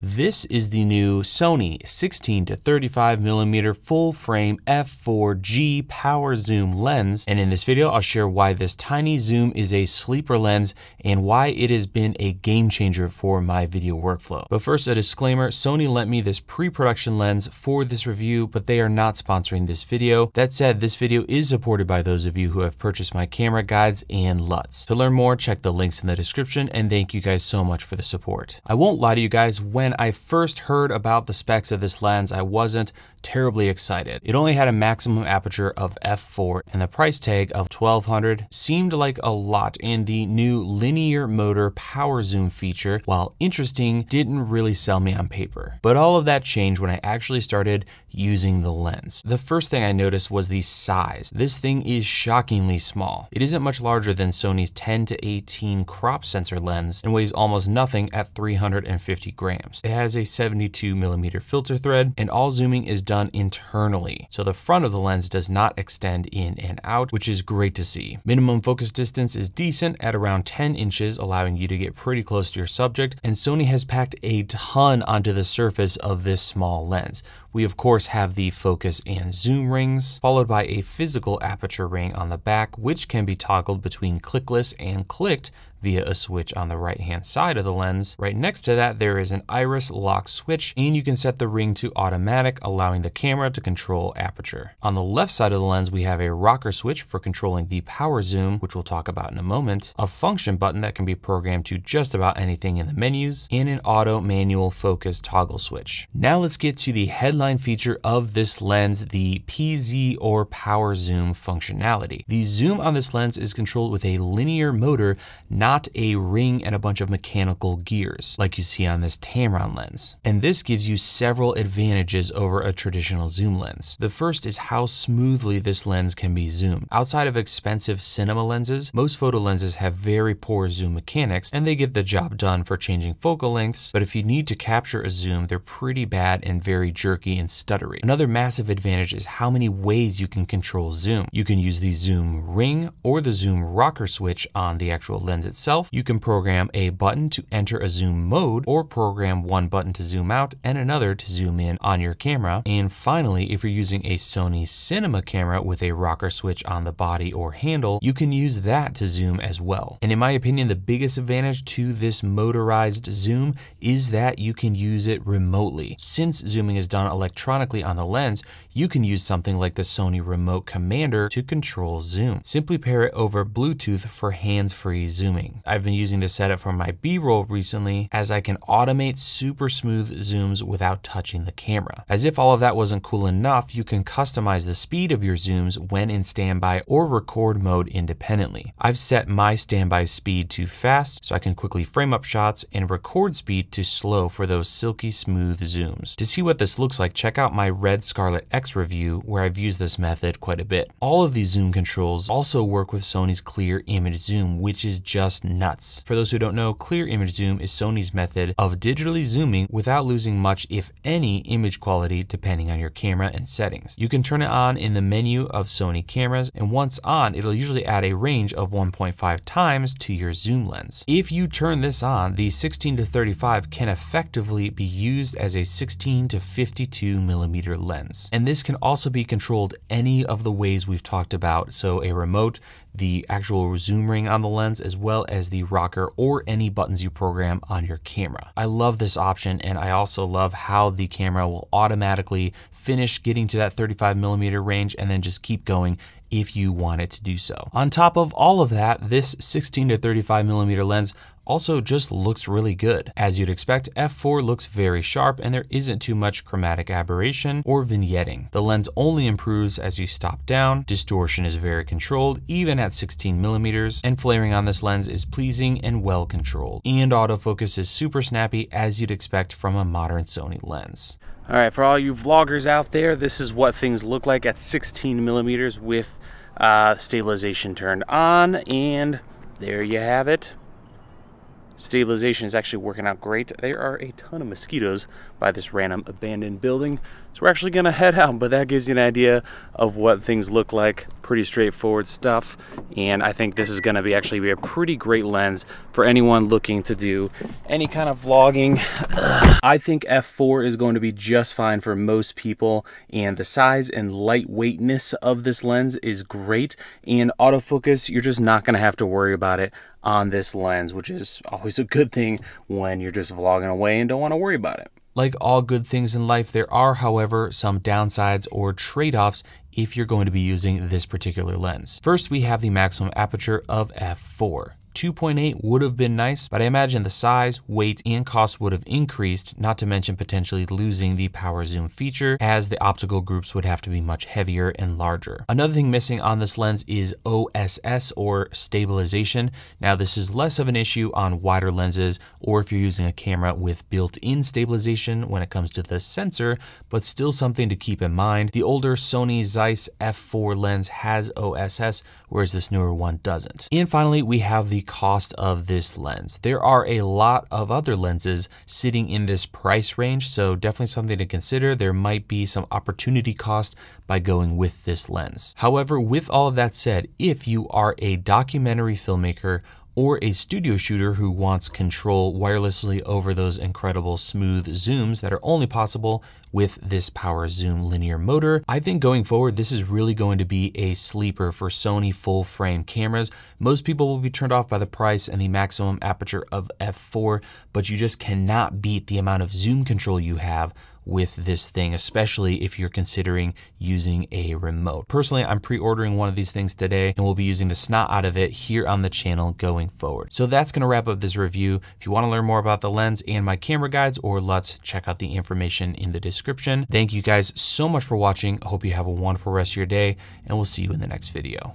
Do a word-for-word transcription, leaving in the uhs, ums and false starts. This is the new Sony sixteen to thirty-five millimeter full frame f four G power zoom lens, and in this video I'll share why this tiny zoom is a sleeper lens and why it has been a game changer for my video workflow. But first, a disclaimer: Sony lent me this pre-production lens for this review, but they are not sponsoring this video. That said, this video is supported by those of you who have purchased my camera guides and L U Ts. To learn more, check the links in the description, and thank you guys so much for the support. I won't lie to you guys, when When I first heard about the specs of this lens, I wasn't terribly excited. It only had a maximum aperture of f four, and the price tag of twelve hundred dollars seemed like a lot, and the new linear motor power zoom feature, while interesting, didn't really sell me on paper. But all of that changed when I actually started using the lens. The first thing I noticed was the size. This thing is shockingly small. It isn't much larger than Sony's ten to eighteen crop sensor lens and weighs almost nothing at three hundred fifty grams. It has a seventy-two millimeter filter thread, and all zooming is done internally. So the front of the lens does not extend in and out, which is great to see. Minimum focus distance is decent at around ten inches, allowing you to get pretty close to your subject. And Sony has packed a ton onto the surface of this small lens. We of course have the focus and zoom rings, followed by a physical aperture ring on the back, which can be toggled between clickless and clicked via a switch on the right hand side of the lens. Right next to that, there is an iris lock switch, and you can set the ring to automatic, allowing the camera to control aperture. On the left side of the lens, we have a rocker switch for controlling the power zoom, which we'll talk about in a moment, a function button that can be programmed to just about anything in the menus, and an auto manual focus toggle switch. Now let's get to the headline feature of this lens, the P Z or power zoom functionality. The zoom on this lens is controlled with a linear motor, not not a ring and a bunch of mechanical gears like you see on this Tamron lens. And this gives you several advantages over a traditional zoom lens. The first is how smoothly this lens can be zoomed. Outside of expensive cinema lenses, most photo lenses have very poor zoom mechanics, and they get the job done for changing focal lengths, but if you need to capture a zoom, they're pretty bad and very jerky and stuttery. Another massive advantage is how many ways you can control zoom. You can use the zoom ring or the zoom rocker switch on the actual lens itself. Itself, you can program a button to enter a zoom mode, or program one button to zoom out and another to zoom in on your camera. And finally, if you're using a Sony cinema camera with a rocker switch on the body or handle, you can use that to zoom as well. And in my opinion, the biggest advantage to this motorized zoom is that you can use it remotely. Since zooming is done electronically on the lens, you can use something like the Sony Remote Commander to control zoom. Simply pair it over Bluetooth for hands-free zooming. I've been using this setup for my B-roll recently, as I can automate super smooth zooms without touching the camera. As if all of that wasn't cool enough, you can customize the speed of your zooms when in standby or record mode independently. I've set my standby speed to fast so I can quickly frame up shots, and record speed to slow for those silky smooth zooms. To see what this looks like, check out my Red Scarlet X review where I've used this method quite a bit. All of these zoom controls also work with Sony's Clear Image Zoom, which is just nuts. For those who don't know, Clear Image Zoom is Sony's method of digitally zooming without losing much, if any, image quality depending on your camera and settings. You can turn it on in the menu of Sony cameras, and once on, it'll usually add a range of one point five times to your zoom lens. If you turn this on, the sixteen to thirty-five can effectively be used as a sixteen to fifty-two millimeter lens. And this can also be controlled any of the ways we've talked about, so a remote, the actual zoom ring on the lens, as well as the rocker or any buttons you program on your camera. I love this option, and I also love how the camera will automatically finish getting to that thirty-five millimeter range and then just keep going if you want it to do so. On top of all of that, this sixteen to thirty-five millimeter lens also just looks really good. As you'd expect, f four looks very sharp, and there isn't too much chromatic aberration or vignetting. The lens only improves as you stop down, distortion is very controlled, even at sixteen millimeters, and flaring on this lens is pleasing and well controlled. And autofocus is super snappy, as you'd expect from a modern Sony lens. All right, for all you vloggers out there, this is what things look like at sixteen millimeters with uh, stabilization turned on, and there you have it. Stabilization is actually working out great. There are a ton of mosquitoes by this random abandoned building, so we're actually gonna head out, but that gives you an idea of what things look like. Pretty straightforward stuff, and I think this is gonna be actually be a pretty great lens for anyone looking to do any kind of vlogging. I think f four is going to be just fine for most people, and the size and lightweightness of this lens is great, and autofocus, you're just not gonna have to worry about it on this lens, which is always a good thing when you're just vlogging away and don't want to worry about it. Like all good things in life, there are, however, some downsides or trade-offs if you're going to be using this particular lens. First, we have the maximum aperture of f four. two point eight would have been nice, but I imagine the size, weight, and cost would have increased, not to mention potentially losing the power zoom feature, as the optical groups would have to be much heavier and larger. Another thing missing on this lens is O S S, or stabilization. Now, this is less of an issue on wider lenses, or if you're using a camera with built-in stabilization when it comes to the sensor, but still something to keep in mind. The older Sony Zeiss f four lens has O S S, whereas this newer one doesn't. And finally, we have the cost of this lens. There are a lot of other lenses sitting in this price range, so definitely something to consider. There might be some opportunity cost by going with this lens. However, with all of that said, if you are a documentary filmmaker or a studio shooter who wants control wirelessly over those incredible smooth zooms that are only possible with this power zoom linear motor, I think going forward, this is really going to be a sleeper for Sony full frame cameras. Most people will be turned off by the price and the maximum aperture of f four, but you just cannot beat the amount of zoom control you have with this thing, especially if you're considering using a remote. Personally, I'm pre-ordering one of these things today, and we'll be using the snot out of it here on the channel going forward. So that's gonna wrap up this review. If you wanna learn more about the lens and my camera guides or L U Ts, check out the information in the description. Thank you guys so much for watching. I hope you have a wonderful rest of your day, and we'll see you in the next video.